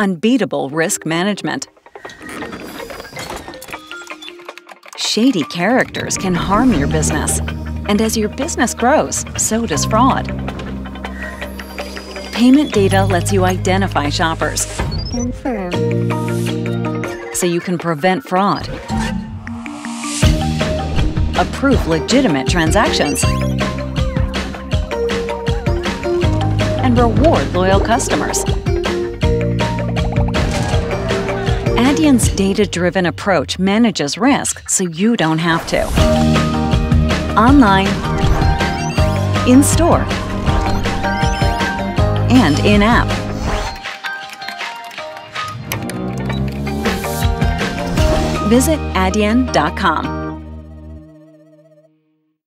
unbeatable risk management. Shady characters can harm your business. And as your business grows, so does fraud. Payment data lets you identify shoppers. Confirm. So you can prevent fraud. Approve legitimate transactions. And reward loyal customers. Adyen's data-driven approach manages risk so you don't have to. Online, in-store, and in-app. Visit Adyen.com.